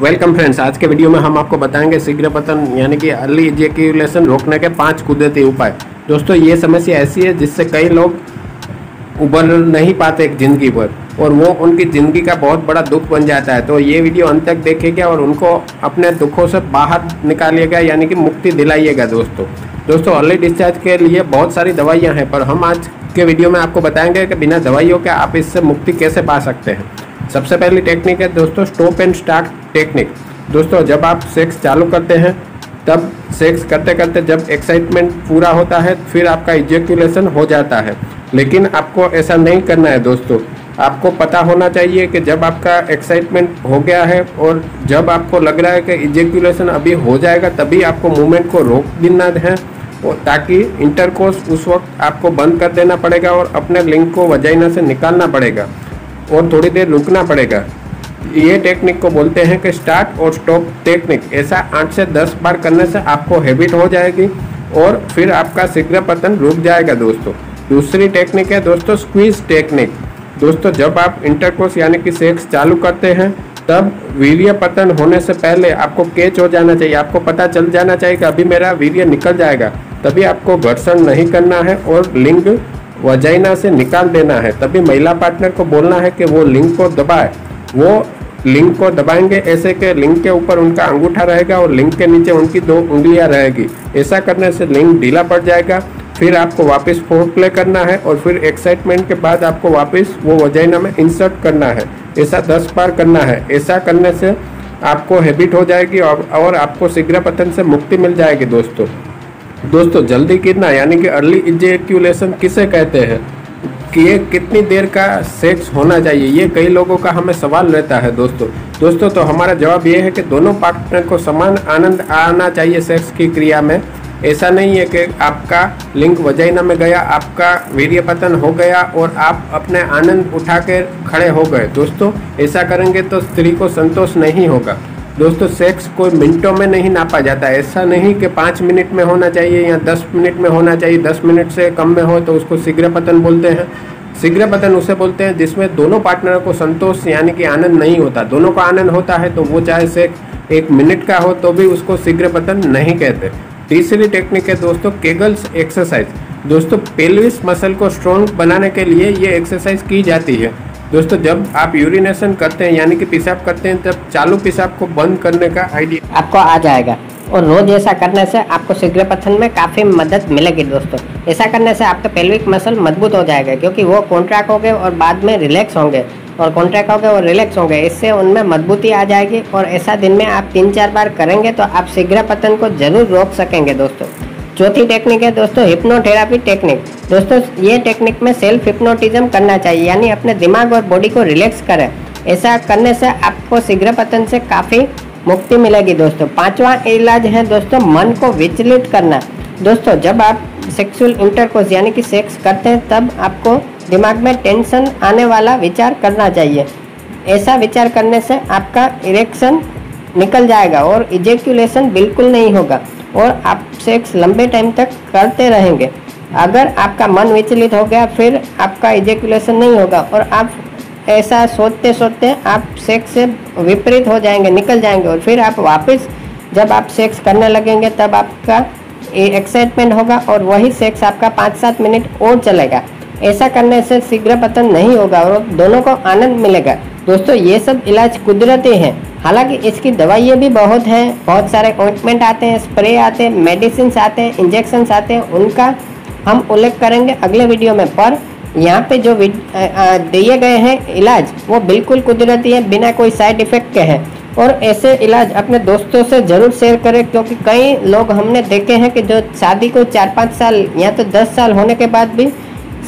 Welcome friends, आज के video में हम आपको बताएंगे शीघ्र पतन यानी कि अर्ली इजैक्युलेशन रोकने के 5 कुदरती उपाय। दोस्तों, ये समस्या ऐसी है जिससे कई लोग उबर नहीं पाते ज़िंदगी भर और वो उनकी ज़िंदगी का बहुत बड़ा दुख बन जाता है। तो ये वीडियो अंत तक देखिएगा और उनको अपने दुखों से बाहर निकालिएगा यानी कि मुक्ति दिलाइएगा। दोस्तों अर्ली डिस्चार्ज के लिए बहुत सारी दवाइयाँ हैं, पर हम आज के वीडियो में आपको बताएंगे कि बिना दवाइयों के आप इससे मुक्ति कैसे पा सकते हैं। सबसे पहली टेक्निक है दोस्तों स्टॉप एंड स्टार्ट टेक्निक। दोस्तों, जब आप सेक्स चालू करते हैं तब सेक्स करते करते जब एक्साइटमेंट पूरा होता है फिर आपका इजैक्युलेशन हो जाता है, लेकिन आपको ऐसा नहीं करना है। दोस्तों, आपको पता होना चाहिए कि जब आपका एक्साइटमेंट हो गया है और जब आपको लग रहा है कि इजैक्युलेशन अभी हो जाएगा तभी आपको मूवमेंट को रोक देना है, और ताकि इंटरकोर्स उस वक्त आपको बंद कर देना पड़ेगा और अपने लिंग को वजाइना से निकालना पड़ेगा और थोड़ी देर रुकना पड़ेगा। ये टेक्निक को बोलते हैं कि स्टार्ट और स्टॉप टेक्निक। ऐसा 8 से 10 बार करने से आपको हैबिट हो जाएगी और फिर आपका शीघ्र पतन रुक जाएगा। दोस्तों, दूसरी टेक्निक है दोस्तों स्क्वीज टेक्निक। दोस्तों, जब आप इंटरकोर्स यानी कि सेक्स चालू करते हैं तब वीर्य पतन होने से पहले आपको कैच हो जाना चाहिए। आपको पता चल जाना चाहिए कि अभी मेरा वीर्य निकल जाएगा, तभी आपको घर्षण नहीं करना है और लिंग वजाइना से निकाल देना है। तभी महिला पार्टनर को बोलना है कि वो लिंग को दबाए। वो लिंग को दबाएंगे ऐसे कि लिंग के ऊपर उनका अंगूठा रहेगा और लिंग के नीचे उनकी 2 उंगलियां रहेगी। ऐसा करने से लिंग ढीला पड़ जाएगा। फिर आपको वापस फोरप्ले करना है और फिर एक्साइटमेंट के बाद आपको वापस वो वजाइना में इंसर्ट करना है। ऐसा 10 बार करना है। ऐसा करने से आपको हैबिट हो जाएगी और आपको शीघ्र पतन से मुक्ति मिल जाएगी। दोस्तों जल्दी गिरना यानी कि अर्ली इजैक्युलेशन किसे कहते हैं कि ये कितनी देर का सेक्स होना चाहिए, ये कई लोगों का हमें सवाल रहता है। दोस्तों तो हमारा जवाब ये है कि दोनों पार्टनर को समान आनंद आना चाहिए सेक्स की क्रिया में। ऐसा नहीं है कि आपका लिंग वजाइना में गया, आपका वीर्य पतन हो गया और आप अपने आनंद उठा के खड़े हो गए। दोस्तों, ऐसा करेंगे तो स्त्री को संतोष नहीं होगा। दोस्तों, सेक्स कोई मिनटों में नहीं नापा जाता। ऐसा नहीं कि 5 मिनट में होना चाहिए या 10 मिनट में होना चाहिए। 10 मिनट से कम में हो तो उसको शीघ्र पतन बोलते हैं। शीघ्र पतन उसे बोलते हैं जिसमें दोनों पार्टनर को संतोष यानी कि आनंद नहीं होता। दोनों को आनंद होता है तो वो चाहे सेक्स 1 मिनट का हो तो भी उसको शीघ्र पतन नहीं कहते। तीसरी टेक्निक है दोस्तों केगल्स एक्सरसाइज। दोस्तों, पेल्विस मसल को स्ट्रॉन्ग बनाने के लिए ये एक्सरसाइज की जाती है। दोस्तों, जब आप यूरिनेशन करते हैं यानी कि पेशाब करते हैं तब चालू पेशाब को बंद करने का आइडिया आपको आ जाएगा और रोज ऐसा करने से आपको शीघ्र पतन में काफ़ी मदद मिलेगी। दोस्तों, ऐसा करने से आपका पेल्विक मसल मजबूत हो जाएगा क्योंकि वो कॉन्ट्रैक्ट होंगे और बाद में रिलैक्स होंगे और कॉन्ट्रैक्ट होंगे और रिलैक्स होंगे। इससे उनमें मजबूती आ जाएगी और ऐसा दिन में आप 3-4 बार करेंगे तो आप शीघ्र पतन को जरूर रोक सकेंगे। दोस्तों, चौथी टेक्निक है दोस्तों हिप्नोथेरापी टेक्निक। दोस्तों, ये टेक्निक में सेल्फ हिप्नोटिज्म करना चाहिए यानी अपने दिमाग और बॉडी को रिलैक्स करें। ऐसा करने से आपको शीघ्र पतन से काफ़ी मुक्ति मिलेगी। दोस्तों, 5वां इलाज है दोस्तों मन को विचलित करना। दोस्तों, जब आप सेक्सुअल इंटरकोर्स यानी कि सेक्स करते हैं तब आपको दिमाग में टेंशन आने वाला विचार करना चाहिए। ऐसा विचार करने से आपका इरेक्शन निकल जाएगा और इजैक्युलेशन बिल्कुल नहीं होगा और आप सेक्स लंबे टाइम तक करते रहेंगे। अगर आपका मन विचलित हो गया फिर आपका इजैक्युलेशन नहीं होगा और आप ऐसा सोचते सोचते आप सेक्स से विपरीत हो जाएंगे, निकल जाएंगे और फिर आप वापस जब आप सेक्स करने लगेंगे तब आपका एक्साइटमेंट होगा और वही सेक्स आपका 5-7 मिनट और चलेगा। ऐसा करने से शीघ्र पतन नहीं होगा और दोनों को आनंद मिलेगा। दोस्तों, ये सब इलाज कुदरती हैं, हालांकि इसकी दवाइयाँ भी बहुत हैं। बहुत सारे अपॉइंटमेंट आते हैं, स्प्रे आते हैं, मेडिसिन आते हैं, इंजेक्शन्स आते हैं। उनका हम उल्लेख करेंगे अगले वीडियो में, पर यहाँ पे जो दिए गए हैं इलाज वो बिल्कुल कुदरती है, बिना कोई साइड इफ़ेक्ट के हैं। और ऐसे इलाज अपने दोस्तों से ज़रूर शेयर करें क्योंकि कई लोग हमने देखे हैं कि जो शादी को 4-5 साल या तो 10 साल होने के बाद भी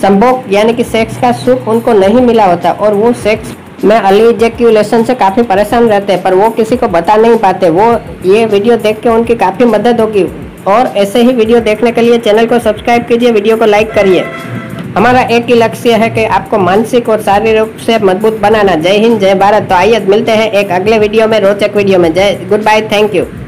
संभोग यानी कि सेक्स का सुख उनको नहीं मिला होता और वो सेक्स में अर्ली इजैक्युलेशन से काफ़ी परेशान रहते हैं, पर वो किसी को बता नहीं पाते। वो ये वीडियो देख के उनकी काफ़ी मदद होगी। और ऐसे ही वीडियो देखने के लिए चैनल को सब्सक्राइब कीजिए, वीडियो को लाइक करिए। हमारा एक ही लक्ष्य है कि आपको मानसिक और शारीरिक रूप से मजबूत बनाना। जय हिंद, जय भारत। तो आइए मिलते हैं एक अगले वीडियो में, रोचक वीडियो में। जय, गुड बाय, थैंक यू।